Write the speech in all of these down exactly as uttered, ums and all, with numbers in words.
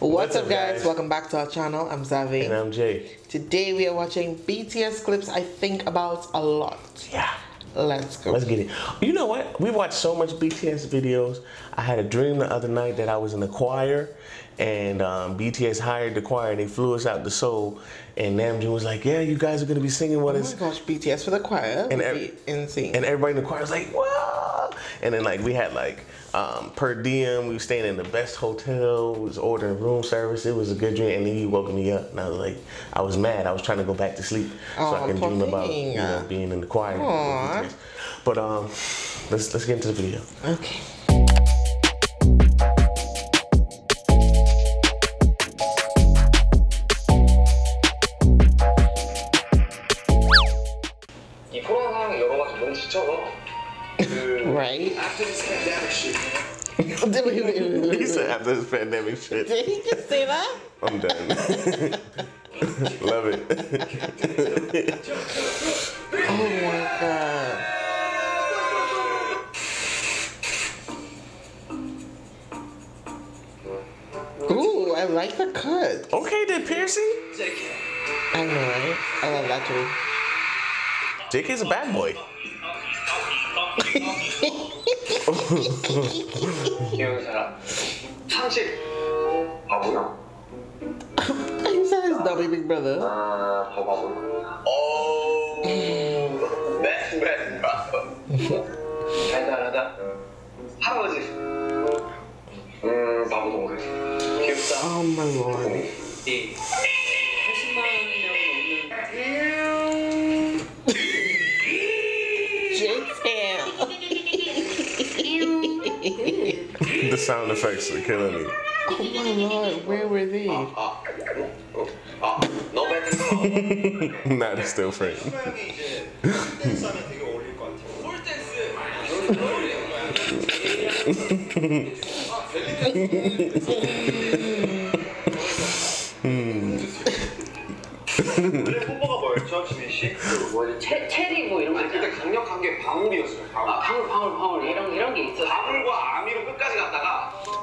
What's, What's up guys? guys? Welcome back to our channel. I'm Zavi. And I'm Jay. Today we are watching B T S clips I think about a lot. Yeah. Let's go. Let's get it. You know what? We watch so much B T S videos. I had a dream the other night that I was in the choir and um, B T S hired the choir. They flew us out to Seoul and Namjoon was like, yeah, you guys are going to be singing what is... Oh my gosh, B T S for the choir and would be insane. And everybody in the choir was like, whoa! And then like we had like... Um, per diem, we were staying in the best hotel, we was ordering room service, it was a good dream, and then you woke me up, and I was like, I was mad, I was trying to go back to sleep, oh, so I can dream about, you know, being in the choir. Aww. But um, let's, let's get into the video. Okay. Right? After this pandemic shit. He said after this pandemic shit. Did he just say that? I'm done. Love it. Oh my god. Ooh, I like the cut. Okay, the piercing? I know, right? I love that too. J K's a bad boy. He's not his dummy big brother. Oh, that's bad, brother. Oh my lord. The sound effects are killing me. Oh my lord, where were they? Nah, they're still frame.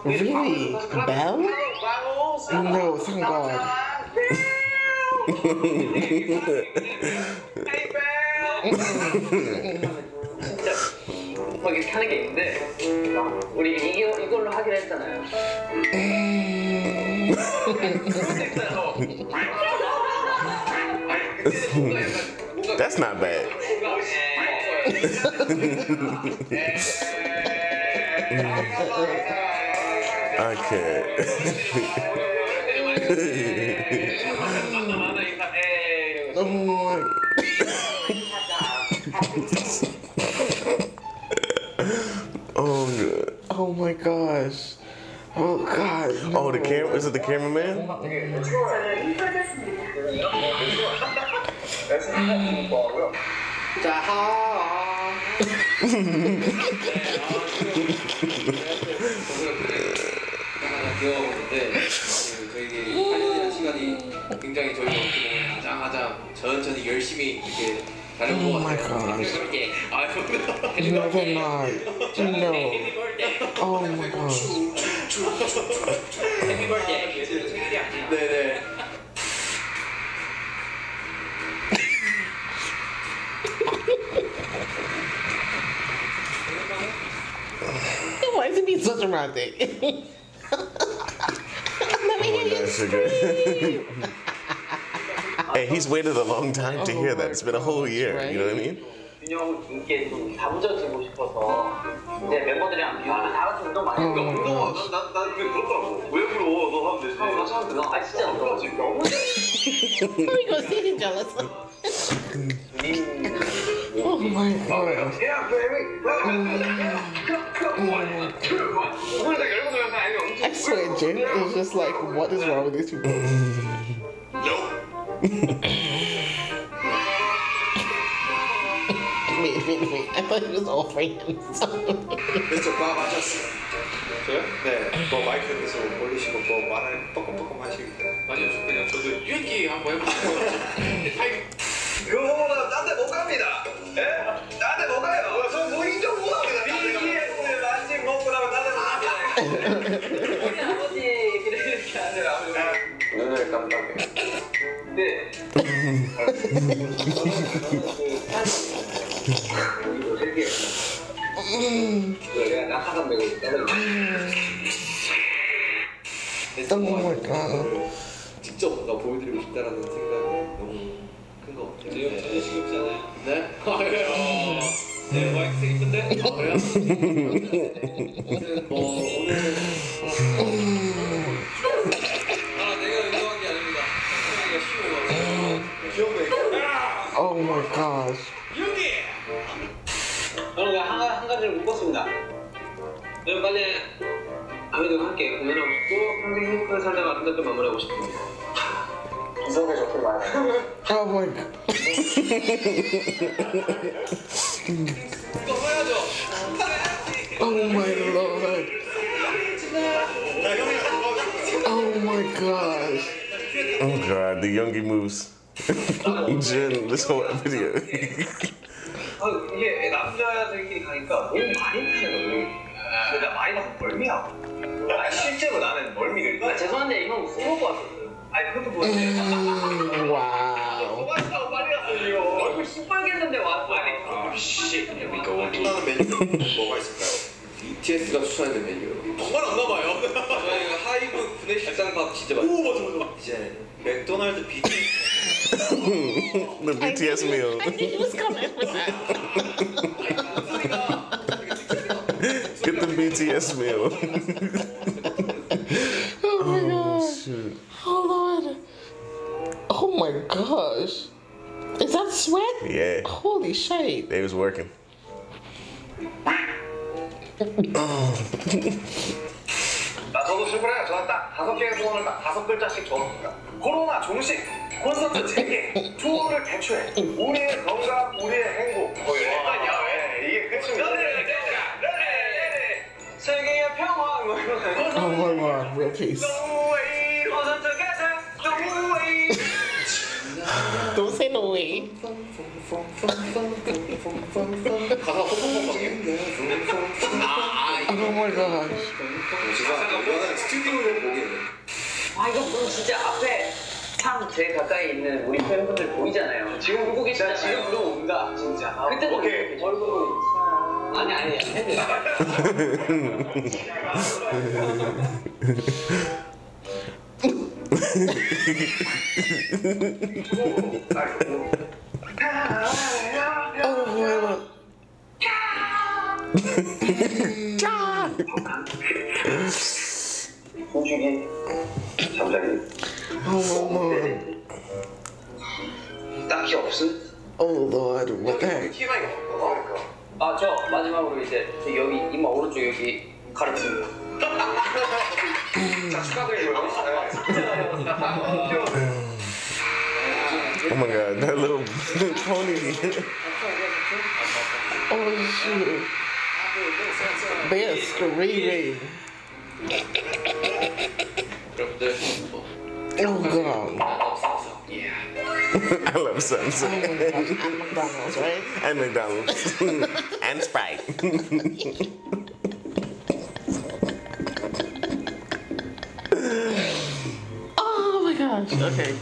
Really? Bell? No, thank God. That's not bad. I can't. Oh god. Oh my gosh. Oh god. No. Oh, the camera. Is it the cameraman? Oh my god. No, they're not. No. Oh my god. Why is it being so dramatic? Hey, he's waited a long time to hear that. It's been a whole year, right? You know what I mean? Oh my god. I swear, Jin is just like, what is wrong with these people? No. Wait, wait, wait. I thought he was offering him something. Mister Bob, I just. 저요? 네. 뭐 마이크에서 올리시고 뭐 말을 뻑뻑뻑 하시기 때문에. 아니요, 그냥 저도 유익기 한번 해보세요. 그거보다 딴 데 못 갑니다. 예? 딴 데 못 가요. 저는 뭐 인정 못 합니다. 비기에 만식 먹고 나면 딴 데 못 갑니다. 우리 아버지 그렇게 하세요. 어떤 건가? 직접 뭔가 보여드리고 싶다라는 생각이 너무 큰 것 같아요. 내용 전혀 지겹잖아요. 네? 아 그래요? 네, 와이프생 이쁜데? 아 그래요? 오늘 뭐 오늘 아 내가 운동한 게 아닙니다. 성현이가 쉬운 거 귀여운 거 Oh my gosh 유기! 여러분 한 가지를 묶었습니다. 여러분 빨리 아미들과 함께 공연하고 싶고 평생 행복한 살다가 아름답게 마무리하고 싶습니다. 이성에 좋게 말해요. 아 뭐야 이거 해야죠. Oh my lord. Oh my gosh. Oh god, the youngie moves. Jin, this whole video. 아 이게 남자들끼리 가니까 너무 많이 피해요. 근데 많이 나서 멀미야. 아니, 실제로 나는 멀미를. 아, 죄송한데 이만 웃어볼 것 같았어요. 아니 그것도 뭐였어요? 와우. 도망치다고 빨리 갔어요. 얼굴 시뻘갰는데 왔어. 아니 아씨. 여기 추천하는 메뉴 뭐가 있을까요? 비티에스가 추천하는 메뉴. 정말 없나봐요. 저희 하이브 구내식당밥 진짜 맛있어. 오 맞아 맞아. 이제 맥도날드 비티에스. The B T S meal. I knew he was coming with that. Get the B T S meal. Oh my god. Oh, shoot. Oh lord. Oh my gosh. Is that sweat? Yeah. Holy shit. They was working. Oh. 나 저도 실패해요. 저는 딱 다섯 개의 소원을 딱 다섯 글자씩 적었습니다. 코로나 종식, 콘서트 재개, 투어를 개최해. 우리의 건강, 우리의 행복. 이게 끝입니다. 세계의 평화 평화 real peace. Don't say no way. Oh my god. 아 이거 보면 진짜 앞에 참 제일 가까이 있는 우리 팬분들 보이잖아요. 지금 울고 계시잖아요. 지금 울어온다 진짜. 그때도 오케이 얼굴. 아니 아니 호주기 잠자리 딱히 없음? Oh Lord, what the heck? 아, 저 마지막으로 이제 여기 이마 오른쪽 여기 가렸습니다. 자, 축하드려요. Oh my god, that little pony. Oh shoot. Best reading. Oh god. Yeah. I love Samsung. And McDonald's, right? And McDonald's. And Sprite. Oh my gosh. Okay.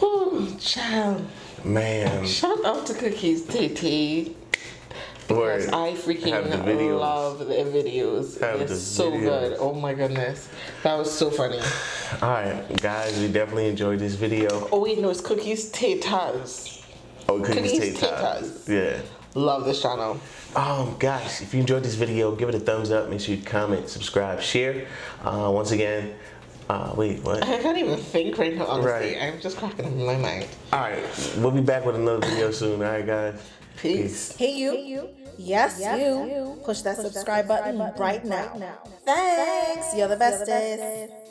Oh, child. Man. Shout out to Cookies, T T. Because I freaking love their videos. It's so good. Oh my goodness. That was so funny. Alright, guys, we definitely enjoyed this video. Oh wait, no, it's Cookies Tatas. Oh, Cookies, cookies Tatas. Yeah. Love this channel. Oh gosh, if you enjoyed this video, give it a thumbs up. Make sure you comment, subscribe, share. Uh, once again, uh, wait, what? I can't even think right now, honestly. Right. I'm just cracking my mind. Alright, we'll be back with another video soon. Alright, guys. Peace. Peace. Hey you. Hey, you. Yes, yes you. you. Push that Push subscribe, that subscribe button, button right, right now. now. Thanks. Thanks. You're the bestest. You're the bestest.